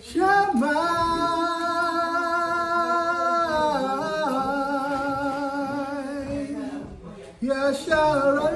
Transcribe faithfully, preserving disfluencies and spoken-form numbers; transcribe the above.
Shamai, Yasharahla.